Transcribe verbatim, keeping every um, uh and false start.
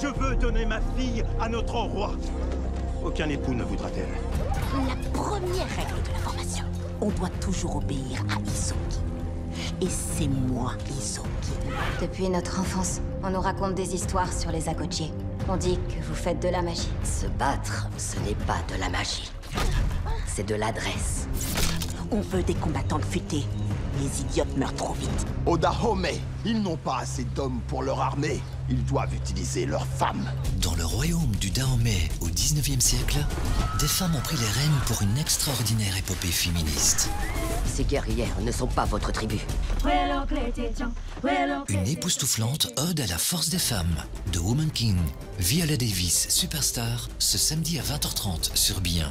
Je veux donner ma fille à notre roi. Aucun époux ne voudra-t-elle. La première règle de la formation. On doit toujours obéir à Isoki. Et c'est moi, Isoki. Depuis notre enfance, on nous raconte des histoires sur les Agojie. On dit que vous faites de la magie. Se battre, ce n'est pas de la magie. C'est de l'adresse. On veut des combattants de futés. Les idiotes meurent trop vite. Au Dahomey, ils n'ont pas assez d'hommes pour leur armée. Ils doivent utiliser leurs femmes. Dans le royaume du Dahomey au dix-neuvième siècle, des femmes ont pris les rênes pour une extraordinaire épopée féministe. Ces guerrières ne sont pas votre tribu. Une époustouflante ode à la force des femmes. The Woman King, Viola Davis, superstar, ce samedi à vingt heures trente sur B un.